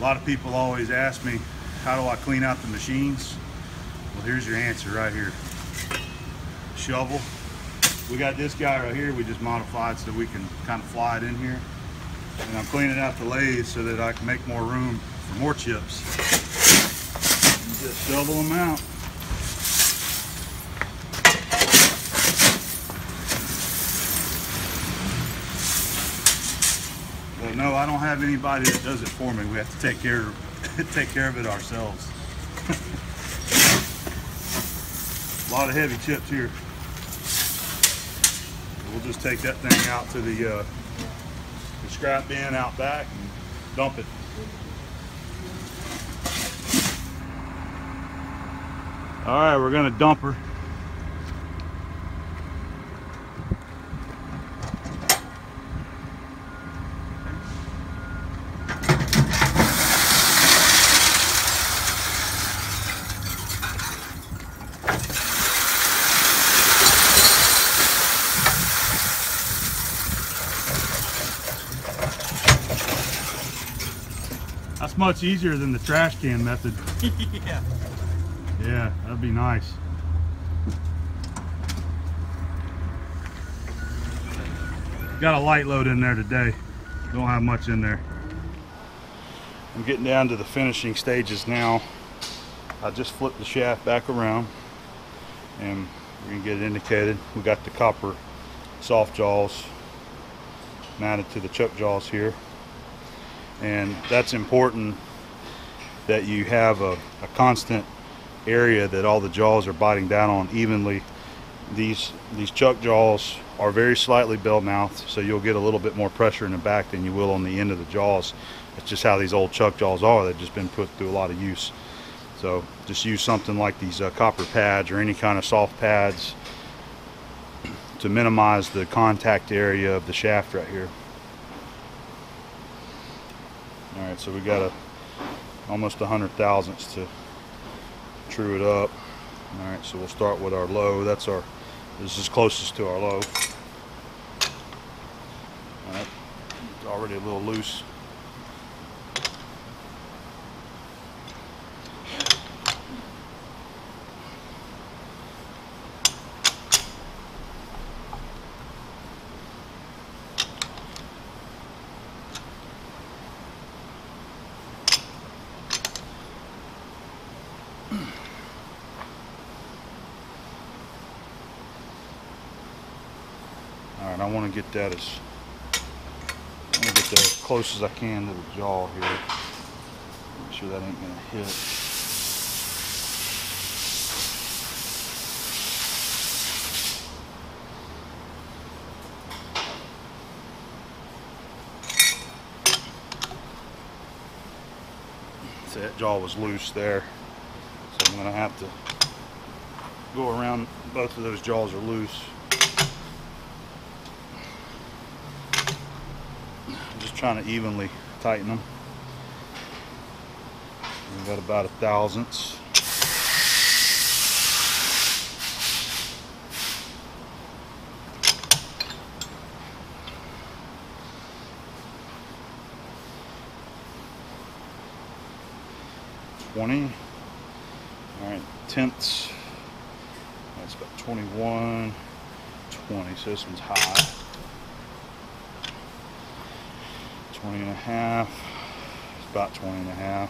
A lot of people always ask me, how do I clean out the machines? Well, here's your answer right here. Shovel. We got this guy right here we just modified so we can kind of fly it in here. And I'm cleaning out the lathe so that I can make more room for more chips. You just shovel them out. Well, no, I don't have anybody that does it for me. We have to take care of it ourselves. A lot of heavy chips here. We'll just take that thing out to the scrap bin out back and dump it. All right, we're gonna dump her. That's much easier than the trash can method. Yeah. Yeah, that'd be nice. Got a light load in there today. Don't have much in there. I'm getting down to the finishing stages now. I just flipped the shaft back around and we're gonna get it indicated. We got the copper soft jaws mounted to the chuck jaws here. And that's important that you have a constant area that all the jaws are biting down on evenly. These chuck jaws are very slightly bell mouthed, so you'll get a little bit more pressure in the back than you will on the end of the jaws. It's just how these old chuck jaws are. They've just been put through a lot of use. So just use something like these copper pads or any kind of soft pads to minimize the contact area of the shaft right here. All right, so we got almost 100 thousandths to true it up. All right, so we'll start with our low. This is closest to our low. All right, it's already a little loose. I want to get that as close as I can to the jaw here. Make sure that ain't going to hit. See, that jaw was loose there, so I'm going to have to go around. Both of those jaws are loose. Trying to evenly tighten them. We've got about 1,000ths. All right, tenths. That's about 20, so this one's high. 20 and a half, it's about 20 and a half.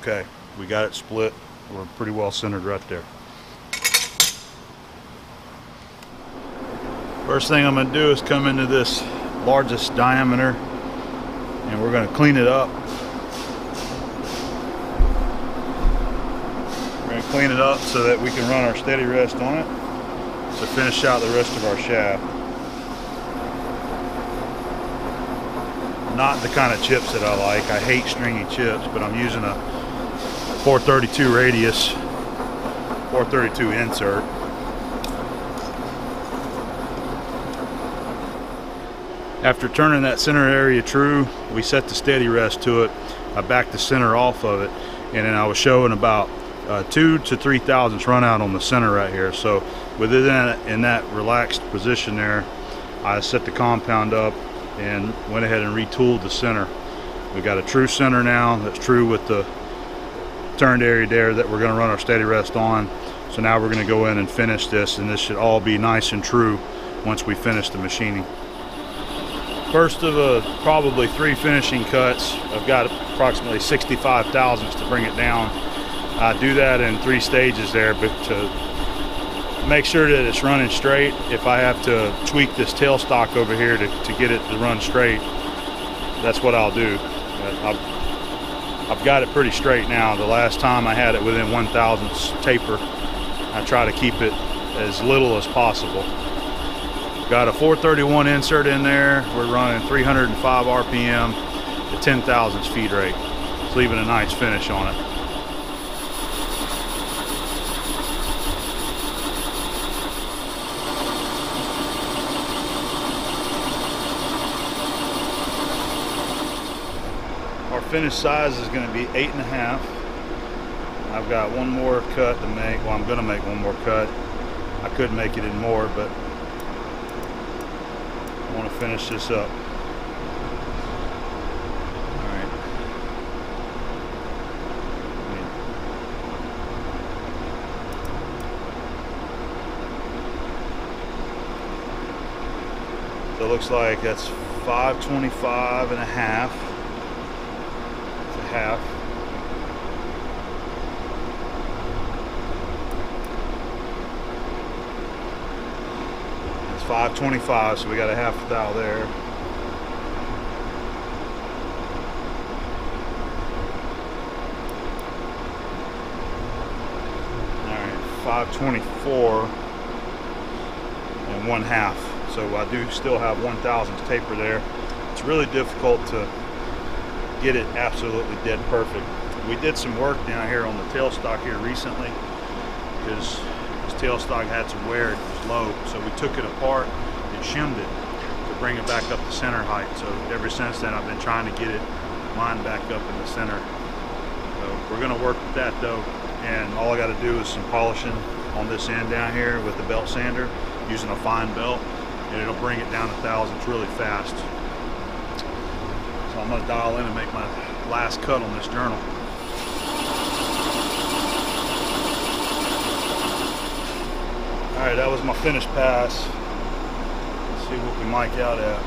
Okay, we got it split. We're pretty well centered right there. First thing I'm going to do is come into this largest diameter and we're going to clean it up. We're going to clean it up so that we can run our steady rest on it to finish out the rest of our shaft. Not the kind of chips that I like. I hate stringy chips, but I'm using a 432 radius, 432 insert. After turning that center area true, we set the steady rest to it. I backed the center off of it, and then I was showing about 2 to 3 thousandths run out on the center right here. So within that, in that relaxed position there, I set the compound up and went ahead and retooled the center. We got a true center now that's true with the turned area there that we're going to run our steady rest on. So now we're going to go in and finish this, and this should all be nice and true once we finish the machining. First of probably 3 finishing cuts. I've got approximately 65 thousandths to bring it down. I do that in 3 stages there, but to make sure that it's running straight, if I have to tweak this tailstock over here to get it to run straight, that's what I'll do. I've got it pretty straight now. The last time I had it within 1/1000th taper, I try to keep it as little as possible. Got a 431 insert in there. We're running 305 RPM at 10,000 feed rate. It's leaving a nice finish on it. Our finished size is going to be 8.5. I've got one more cut to make. Well, I'm going to make one more cut. I could make it in more, but I want to finish this up. Alright. So it looks like that's 525.5. It's a half. It's 525, so we got a half a thou there. Alright, 524.5. So I do still have 1/1000th taper there. It's really difficult to get it absolutely dead perfect. We did some work down here on the tailstock here recently because this tailstock had some wear, it was low, so we took it apart and shimmed it to bring it back up to center height. So ever since then I've been trying to get it lined back up in the center. So we're going to work with that though, and all I got to do is some polishing on this end down here with the belt sander using a fine belt, and it'll bring it down to thousandths really fast. So I'm going to dial in and make my last cut on this journal. All right, that was my finished pass. Let's see what we mic out at.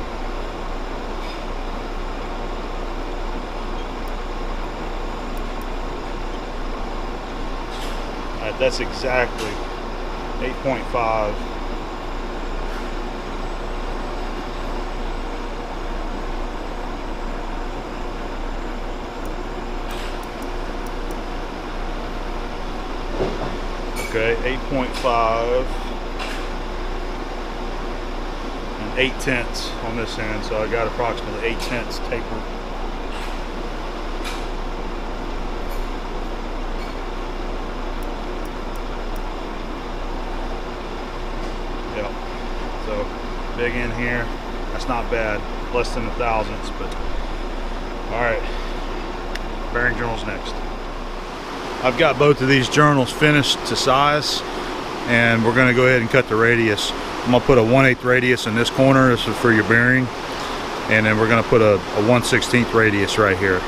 All right, that's exactly 8.5. Okay, 8.5. 8/10 on this end, so I got approximately 8/10 taper. Yep. So big in here. That's not bad. Less than 1/1000th, but all right. Bearing journals next. I've got both of these journals finished to size, and we're going to go ahead and cut the radius. I'm going to put a 1/8 radius in this corner. This is for your bearing. And then we're going to put a 1/16 radius right here.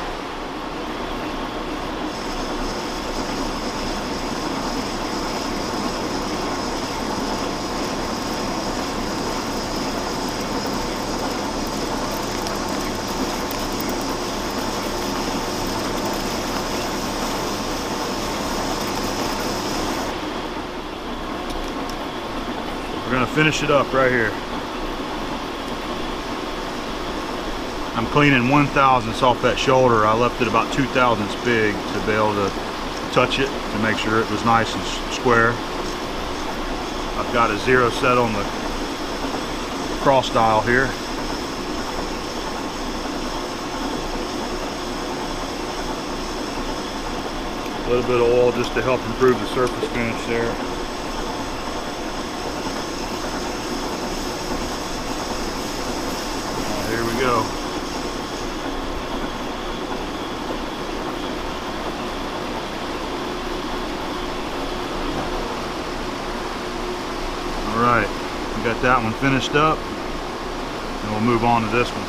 Finish it up right here. I'm cleaning 1/1000th off that shoulder. I left it about 2/1000ths big to be able to touch it to make sure it was nice and square. I've got a 0 set on the cross dial here. A little bit of oil just to help improve the surface finish there. Go. All right, we got that one finished up. and we'll move on to this one.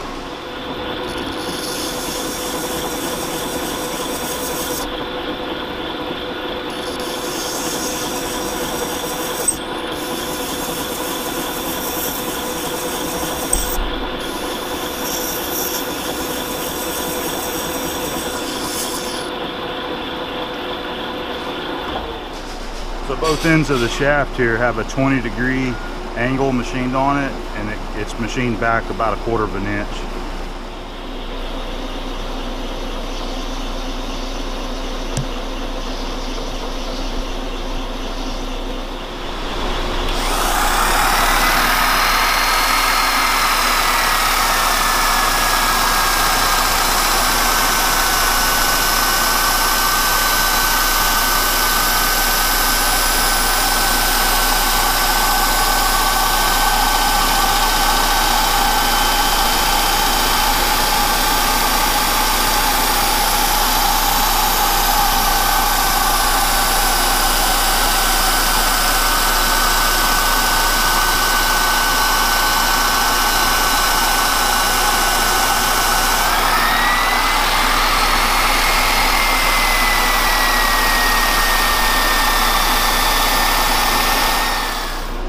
So both ends of the shaft here have a 20-degree angle machined on it, and it's machined back about 1/4 of an inch.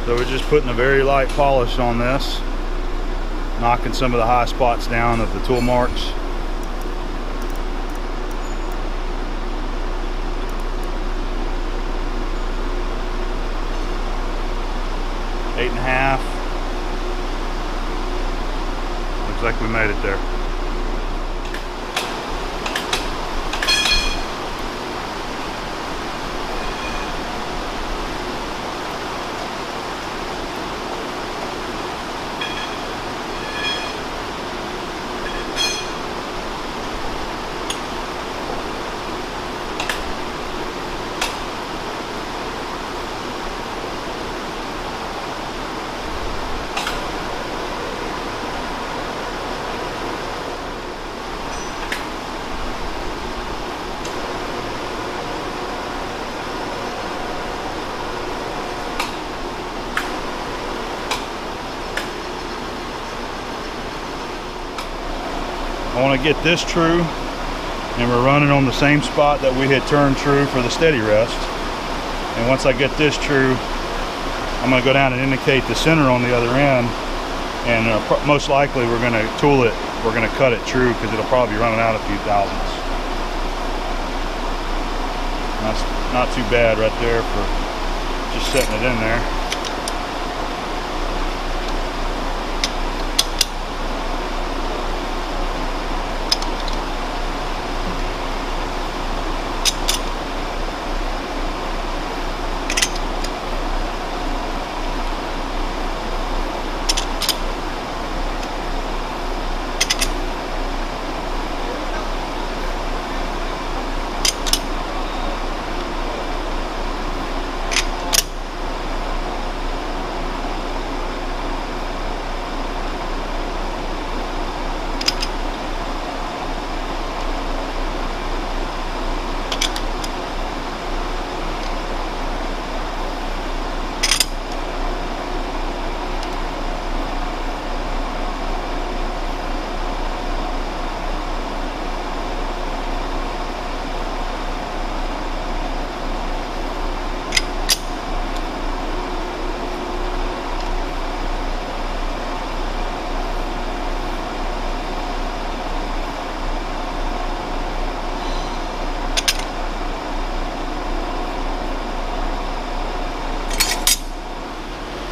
So we're just putting a very light polish on this, knocking some of the high spots down of the tool marks. Eight and a half. Looks like we made it there. I want to get this true, and we're running on the same spot that we had turned true for the steady rest. And once I get this true, I'm going to go down and indicate the center on the other end, and most likely we're going to tool it, we're going to cut it true, because it'll probably be running out a few thousandths. That's not too bad right there for just setting it in there.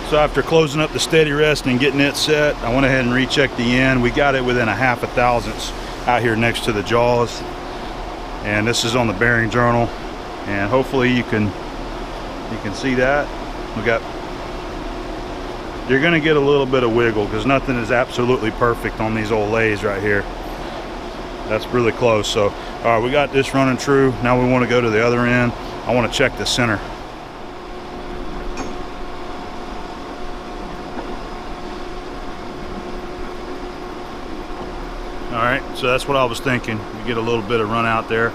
So after closing up the steady rest and getting it set, I went ahead and rechecked the end. We got it within 1/2 thousandths out here next to the jaws. And this is on the bearing journal. And hopefully you can see that. We got, you're gonna get a little bit of wiggle because nothing is absolutely perfect on these old lays right here. That's really close. So, all right, we got this running true. Now we wanna go to the other end. I wanna check the center. Alright, so that's what I was thinking. We get a little bit of run out there.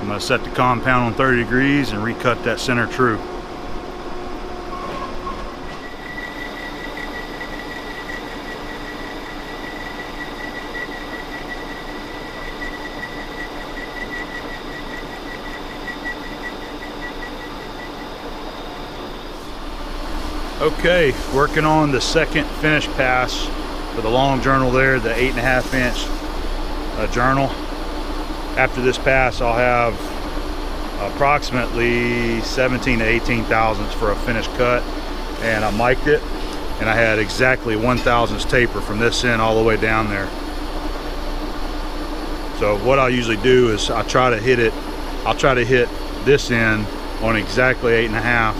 I'm going to set the compound on 30 degrees and recut that center true. Okay, working on the second finish pass for the long journal there, the 8.5 inch journal. After this pass, I'll have approximately 17 to 18 thousandths for a finished cut, and I mic'd it, and I had exactly 1/1000th taper from this end all the way down there. So what I usually do is I'll try to hit this end on exactly 8.5.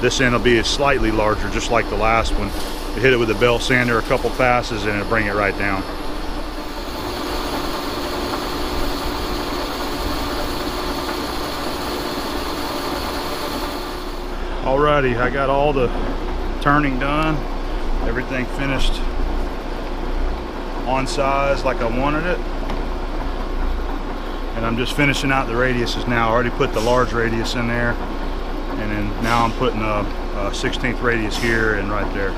This end will be slightly larger, just like the last one. You hit it with a belt sander a couple passes and it'll bring it right down. Alrighty, I got all the turning done, everything finished on size like I wanted it. And I'm just finishing out the radiuses now. I already put the large radius in there. And then now I'm putting a 16th radius here and right there.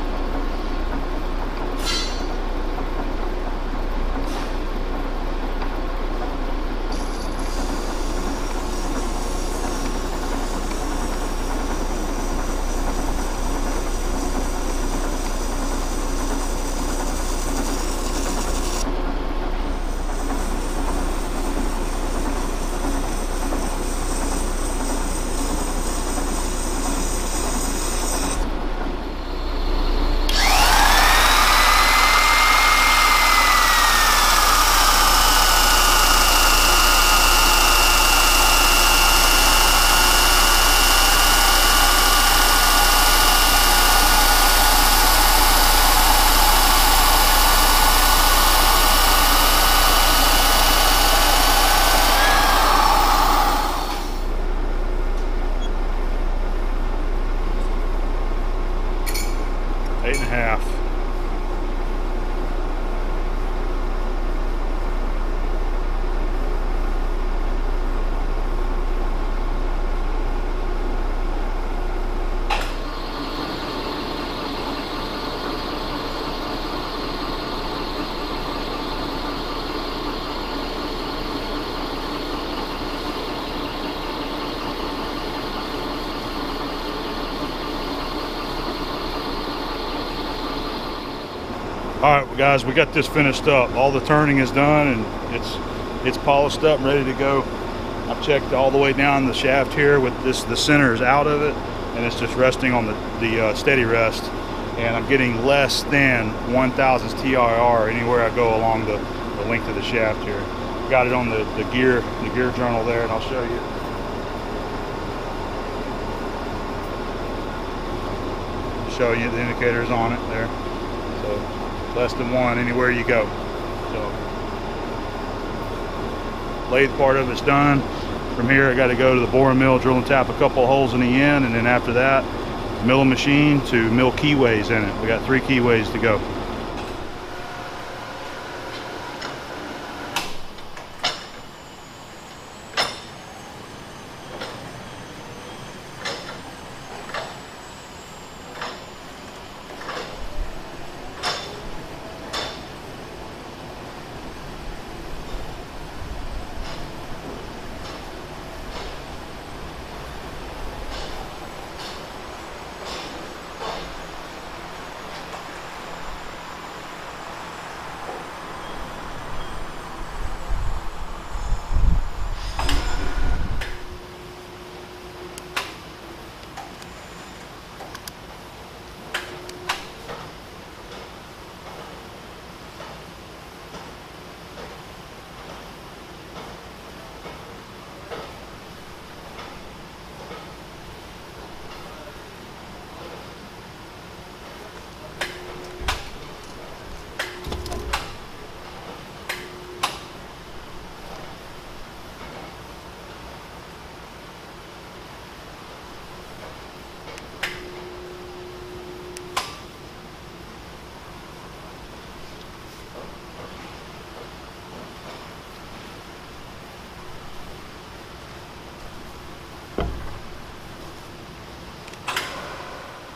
All right, guys, we got this finished up. All the turning is done and it's polished up and ready to go. I've checked all the way down the shaft here with this, the center is out of it, and it's just resting on the steady rest. And I'm getting less than 1/1000th TIR anywhere I go along the length of the shaft here. Got it on the gear journal there, and I'll show you. Show you the indicators on it there. So, less than one anywhere you go. So lathe part of it's done. From here I got to go to the boring mill, drill and tap a couple holes in the end, and then after that mill a machine to mill keyways in it. We got 3 keyways to go.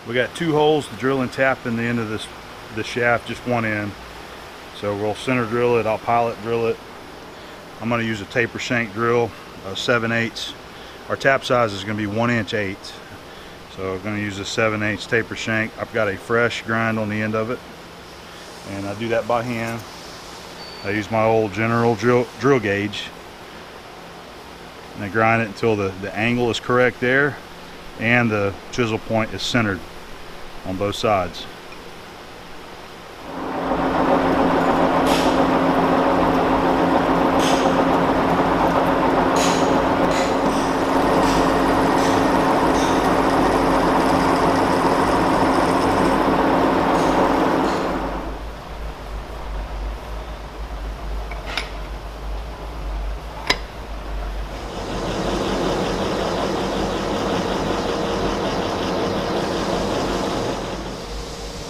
We got 2 holes to drill and tap in the end of the shaft, just one end. So we'll center drill it, I'll pilot drill it. I'm gonna use a taper shank drill, 7/8. Our tap size is gonna be 1 8". So I'm going to use a 7/8 taper shank. I've got a fresh grind on the end of it, and I do that by hand. I use my old general drill gauge, and I grind it until the angle is correct there and the chisel point is centered on both sides.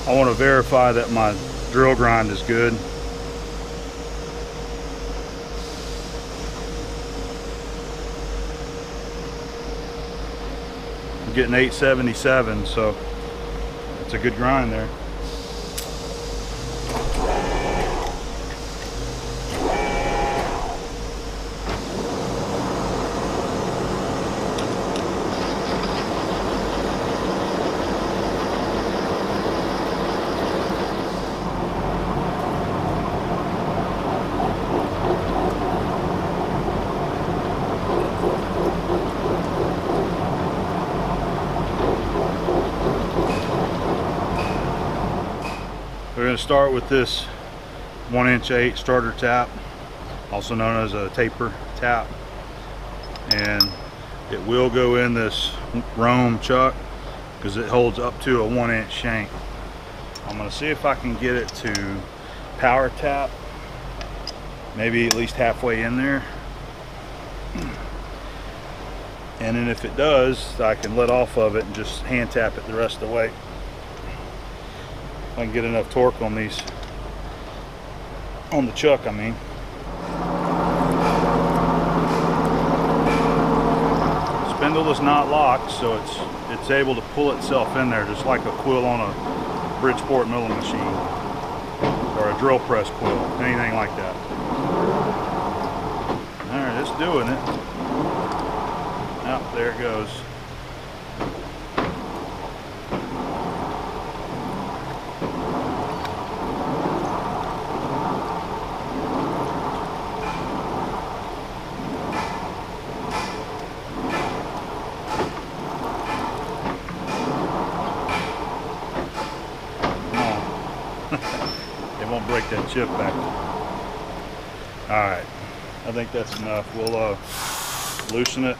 I want to verify that my drill grind is good. I'm getting 877, so it's a good grind there. We're going to start with this 1-inch 8 starter tap, also known as a taper tap, and it will go in this Rome chuck because it holds up to a 1-inch shank. I'm going to see if I can get it to power tap, maybe at least halfway in there, and then if it does, I can let off of it and just hand tap it the rest of the way. I can get enough torque on these, on the chuck, I mean. The spindle is not locked, so it's able to pull itself in there just like a quill on a Bridgeport milling machine or a drill press quill, anything like that. All right, it's doing it. Oh, there it goes. It won't break that chip back. Alright, I think that's enough. We'll loosen it.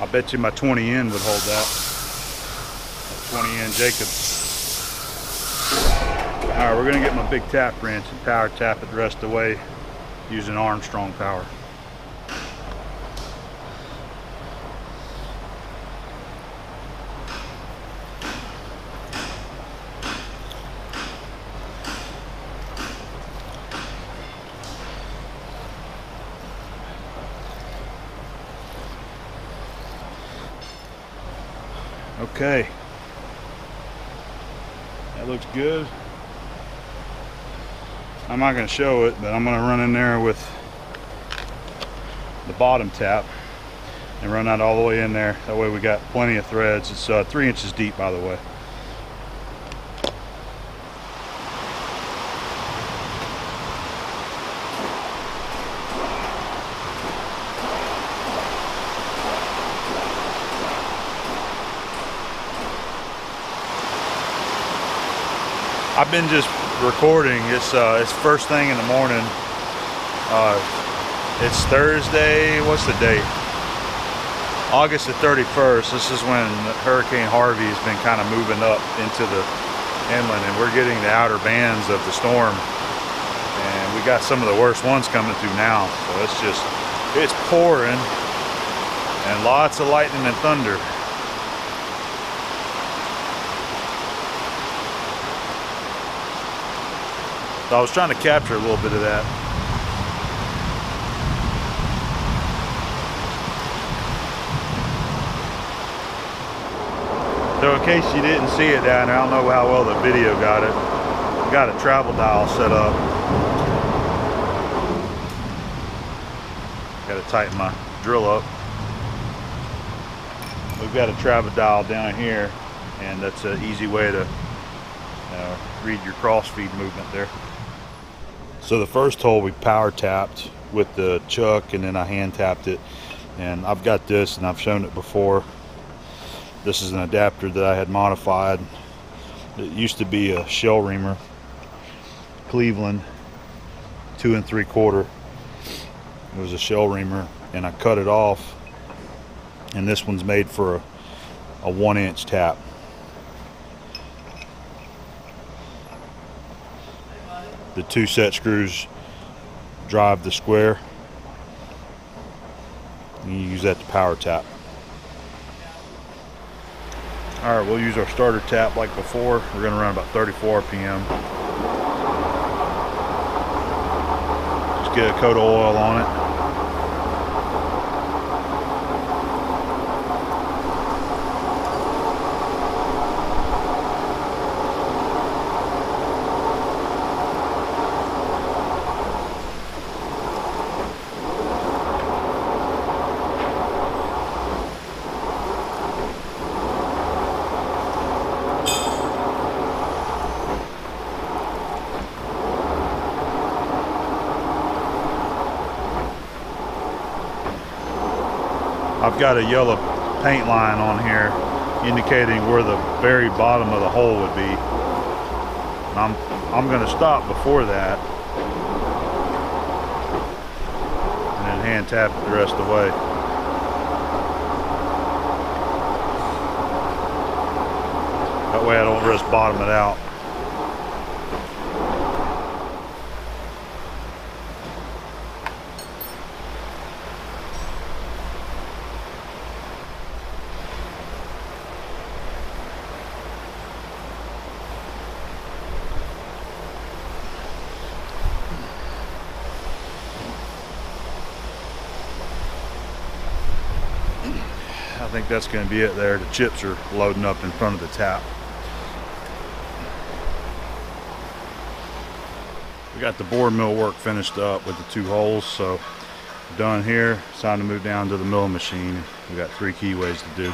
I bet you my 20 end would hold that. 20 end Jacobs. Alright, we're going to get my big tap wrench and power tap it the rest of the way using Armstrong power. Okay, that looks good. I'm not going to show it, but I'm going to run in there with the bottom tap and run that all the way in there. That way we got plenty of threads. It's 3 inches deep, by the way. I've been just recording. It's first thing in the morning. It's Thursday. What's the date? August the 31st. This is when Hurricane Harvey has been kind of moving up into the inland, and we're getting the outer bands of the storm. And we got some of the worst ones coming through now. So it's pouring, and lots of lightning and thunder. So I was trying to capture a little bit of that. So in case you didn't see it down there, I don't know how well the video got it. I've got a travel dial set up. to tighten my drill up. We've got a travidal down here, and that's an easy way to read your crossfeed movement there. So the first hole we power tapped with the chuck, and then I hand tapped it. And I've got this, and I've shown it before. This is an adapter that I had modified. It used to be a shell reamer, Cleveland 2 3/4. It was a shell reamer, and I cut it off. And this one's made for a 1-inch tap. The 2 set screws drive the square. And you use that to power tap. All right, we'll use our starter tap like before. We're gonna run about 34 RPM. Just get a coat of oil on it. I've got a yellow paint line on here indicating where the very bottom of the hole would be. And I'm going to stop before that and then hand tap it the rest of the way. That way I don't risk bottoming it out. I think that's going to be it there. The chips are loading up in front of the tap. We got the board mill work finished up with the 2 holes, so done here. It's time to move down to the mill machine. We got 3 keyways to do.